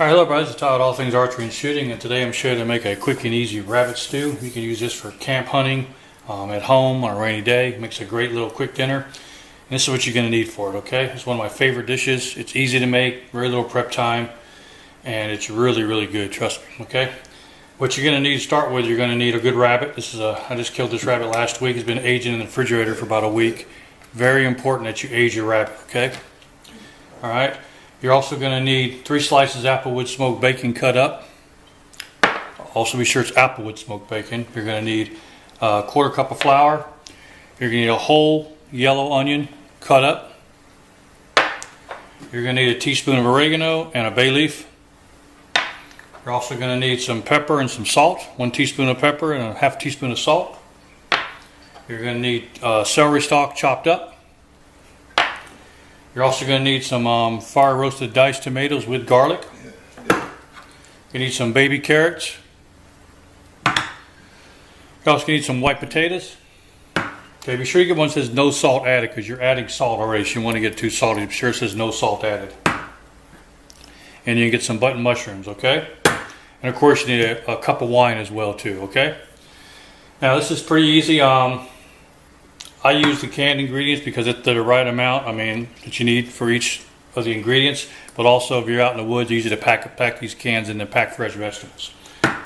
Alright, hello everybody, this is Todd, All Things Archery and Shooting, and today I'm sure to make a quick and easy rabbit stew. You can use this for camp hunting, at home on a rainy day. It makes a great little quick dinner. And this is what you're going to need for it, okay? It's one of my favorite dishes. It's easy to make, very little prep time, and it's really, really good, trust me, okay? What you're going to need to start with, you're going to need a good rabbit. This is I just killed this rabbit last week. It's been aging in the refrigerator for about a week. Very important that you age your rabbit, okay? Alright. You're also going to need 3 slices applewood smoked bacon cut up. Also be sure it's applewood smoked bacon. You're going to need a 1/4 cup of flour. You're going to need a whole yellow onion cut up. You're going to need a teaspoon of oregano and a bay leaf. You're also going to need some pepper and some salt. 1 teaspoon of pepper and a 1/2 teaspoon of salt. You're going to need celery stalk chopped up. You're also going to need some fire roasted diced tomatoes with garlic. You need some baby carrots. You also need some white potatoes. Okay, be sure you get one that says no salt added, because you're adding salt already, so you want to get too salty. Be sure it says no salt added. And you can get some button mushrooms, okay? And of course you need a cup of wine as well too, okay? Now this is pretty easy. I use the canned ingredients because it's the right amount, I mean, that you need for each of the ingredients. But also, if you're out in the woods, it's easy to pack these cans and then pack fresh vegetables.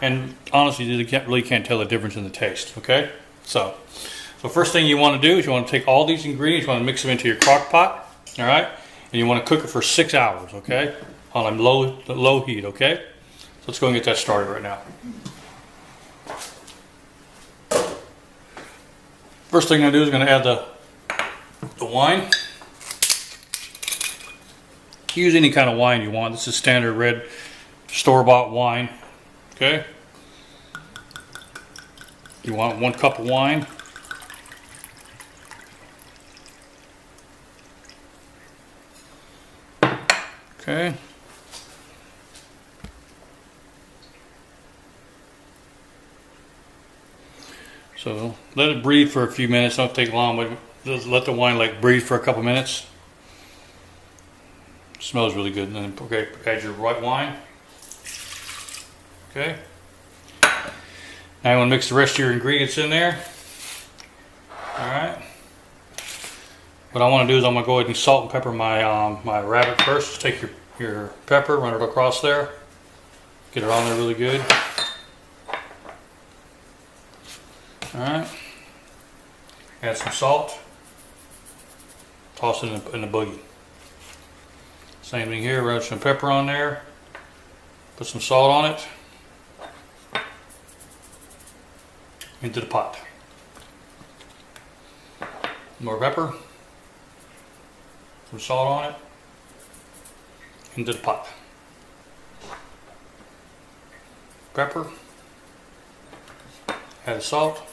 And honestly, you really can't tell the difference in the taste, okay? So first thing you want to do is you want to take all these ingredients, you want to mix them into your crock pot, all right? And you want to cook it for 6 hours, okay? On a low heat, okay? So let's go and get that started right now. First thing I'm going to do is I'm going to add the wine. Use any kind of wine you want. This is standard red store-bought wine. Okay. You want 1 cup of wine. Okay. So let it breathe for a few minutes. Don't take long, but just let the wine breathe for a couple minutes. It smells really good. And then okay, add your white wine. Okay. Now you want to mix the rest of your ingredients in there. All right. What I want to do is I'm gonna go ahead and salt and pepper my my rabbit first. Just take your pepper, run it across there, get it on there really good. Alright, add some salt, toss it in the boogie. Same thing here, rub some pepper on there, put some salt on it, into the pot. More pepper, some salt on it, into the pot. Pepper, add the salt.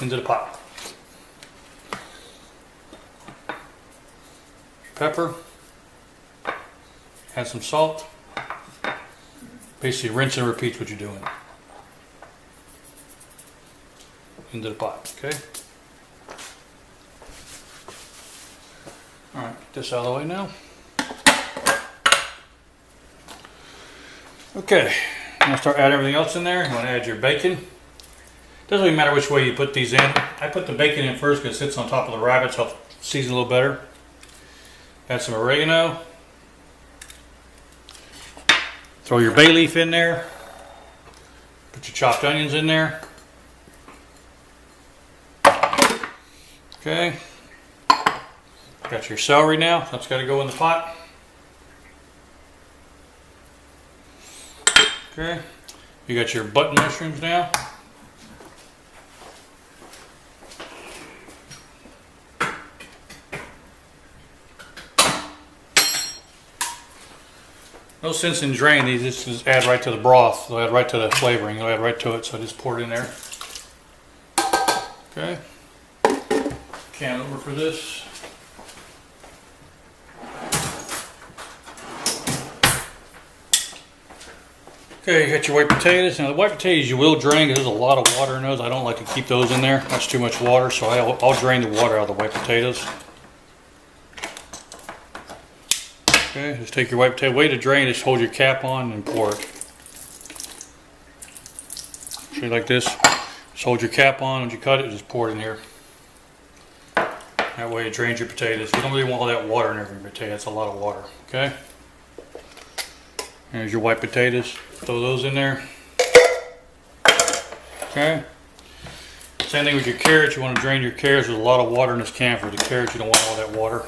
Into the pot. Pepper. Add some salt. Basically rinse and repeat what you're doing. Into the pot, okay? Alright, get this out of the way now. Okay, I'm going to start adding everything else in there. You want to add your bacon. Doesn't really matter which way you put these in. I put the bacon in first because it sits on top of the rabbit, so it'll season a little better. Add some oregano. Throw your bay leaf in there. Put your chopped onions in there. Okay. Got your celery now. That's got to go in the pot. Okay. You got your button mushrooms now. No sense in draining these, just add right to the broth, they'll add right to the flavoring, they'll add right to it, so just pour it in there. Okay, can over for this. Okay, you got your white potatoes. Now the white potatoes you will drain because there's a lot of water in those. I don't like to keep those in there, that's too much water, so I'll drain the water out of the white potatoes. Okay. Okay, just take your white potato. Way to drain, just hold your cap on and pour it. See, like this. Just hold your cap on, when you cut it, just pour it in here. That way it drains your potatoes. You don't really want all that water in every potato. That's a lot of water, okay? Here's your white potatoes. Throw those in there. Okay? Same thing with your carrots. You want to drain your carrots. There's a lot of water in this can for the carrots. You don't want all that water.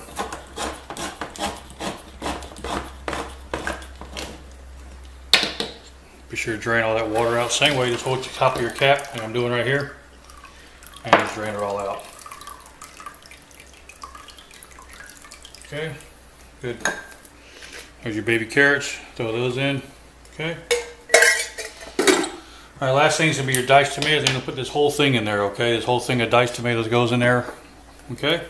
Be sure to drain all that water out. Same way, just hold the top of your cap, like I'm doing right here, and just drain it all out. Okay, good. Here's your baby carrots. Throw those in. Okay. All right, last thing's gonna be your diced tomatoes. I'm gonna put this whole thing in there. Okay, this whole thing of diced tomatoes goes in there. Okay.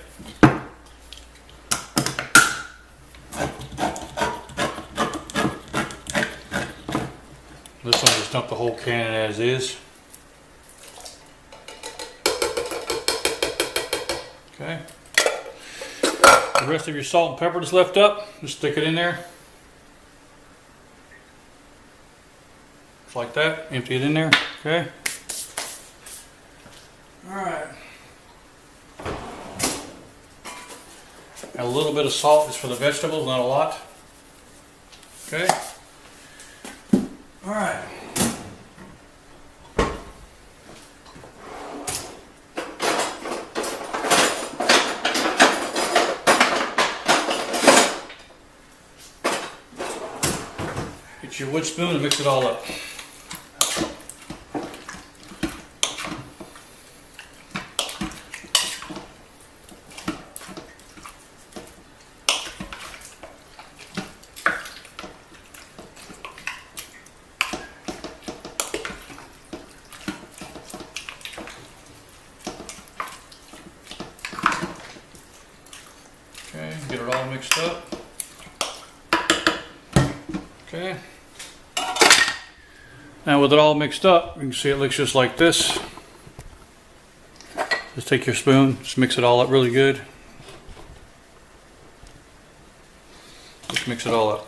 This one, just dump the whole can in as is. Okay. The rest of your salt and pepper that's left up, just stick it in there. Just like that. Empty it in there. Okay. Alright. A little bit of salt is for the vegetables, not a lot. Okay. All right. Get your wood spoon and mix it all up. Get it all mixed up. Okay. Now with it all mixed up, you can see it looks just like this. Just take your spoon, just mix it all up really good. Just mix it all up.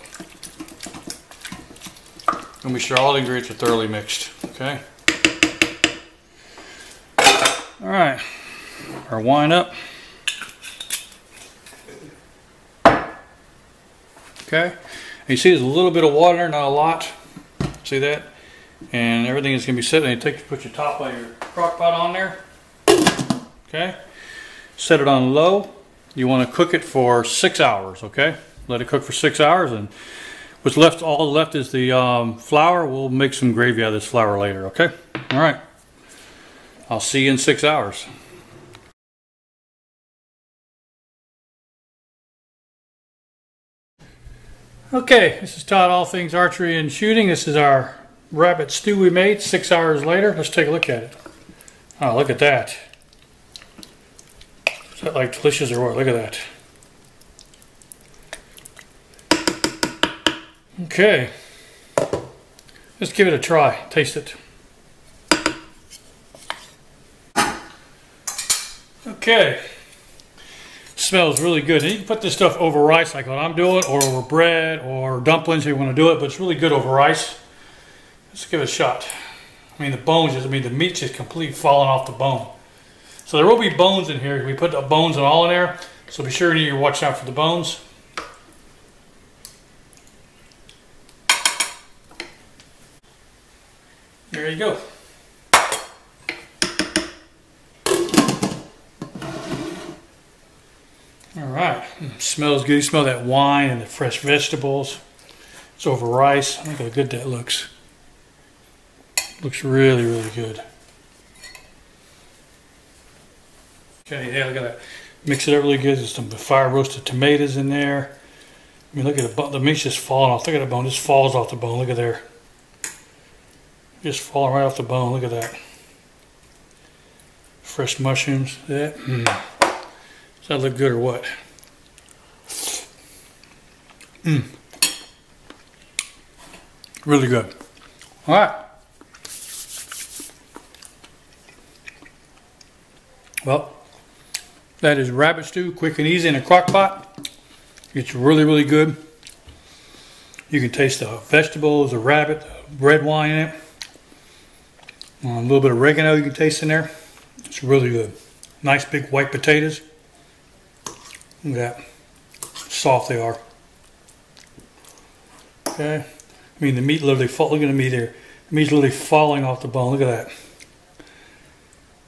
And be sure all the ingredients are thoroughly mixed. Okay. All right. Our wine up. Okay, and you see there's a little bit of water, not a lot. See that? And everything is going to be set. And you put your top of your crock pot on there. Okay, set it on low. You want to cook it for 6 hours. Okay, let it cook for 6 hours, and what's left, all left, is the flour. We'll make some gravy out of this flour later. Okay, all right. I'll see you in 6 hours. Okay, this is Todd, All Things Archery and Shooting. This is our rabbit stew we made 6 hours later. Let's take a look at it. Oh, look at that. Is that like delicious or what? Look at that. Okay. Let's give it a try. Taste it. Okay. Smells really good, and you can put this stuff over rice like what I'm doing, or over bread or dumplings if you want to do it, but it's really good over rice. Let's give it a shot. I mean, the bones, I mean, the meat's just completely falling off the bone. So there will be bones in here. We put the bones and all in there, so be sure you watch out for the bones. There you go. Alright, smells good. You smell that wine and the fresh vegetables. It's over rice. Look how good that looks. Looks really, really good. Okay, yeah, I gotta mix it up really good. There's some fire roasted tomatoes in there. I mean, look at the meat's just falling off. Look at the bone. This falls off the bone. Look at there. Just falling right off the bone. Look at that. Fresh mushrooms. That. Mm. Does that look good or what? Mmm. Really good. All right. Well, that is rabbit stew, quick and easy in a crock pot. It's really, really good. You can taste the vegetables, the rabbit, the red wine in it. A little bit of oregano you can taste in there. It's really good. Nice big white potatoes. Look at that. Soft they are. Okay. I mean, the meat literally, look at the meat there. The meat's literally falling off the bone. Look at that.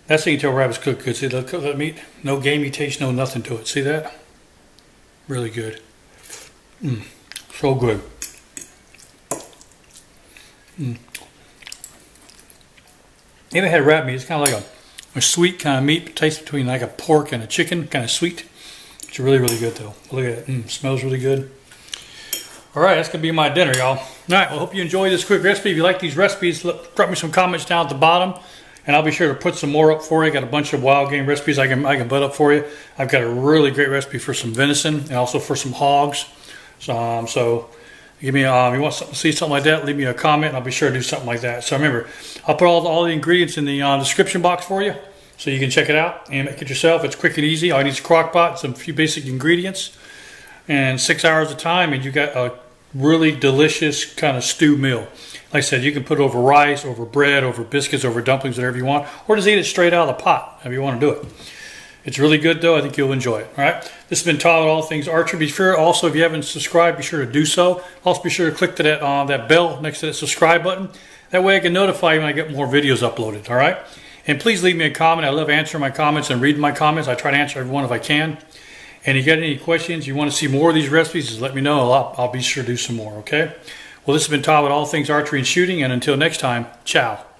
That's how you can tell rabbit's cooked good. See the meat? No gamey taste, no nothing to it. See that? Really good. So good. If it had rabbit meat, it's kind of like a sweet kind of meat. Taste between like a pork and a chicken, kind of sweet. It's really, really good though. Look at it. Smells really good. All right, that's going to be my dinner, y'all. All right, well, hope you enjoy this quick recipe. If you like these recipes, drop me some comments down at the bottom, and I'll be sure to put some more up for you. I got a bunch of wild game recipes I can put up for you. I've got a really great recipe for some venison and also for some hogs. So give me if you want to see something like that, leave me a comment, and I'll be sure to do something like that. So remember, I'll put all the ingredients in the description box for you, so you can check it out and make it yourself. It's quick and easy. All you need is a crock pot, some few basic ingredients, and 6 hours of time, and you got a really delicious kind of stew meal. Like I said, you can put it over rice, over bread, over biscuits, over dumplings, whatever you want, or just eat it straight out of the pot if you want to do it. It's really good though. I think you'll enjoy it. All right, this has been Todd with All Things Archery. Be sure also, if you haven't subscribed, be sure to do so. Also be sure to click to that bell next to that subscribe button. That way I can notify you when I get more videos uploaded. All right, and please leave me a comment. I love answering my comments and reading my comments. I try to answer everyone if I can. And if you got any questions, you want to see more of these recipes, just let me know. I'll be sure to do some more, okay? Well, this has been Todd with All Things Archery and Shooting, and until next time, ciao.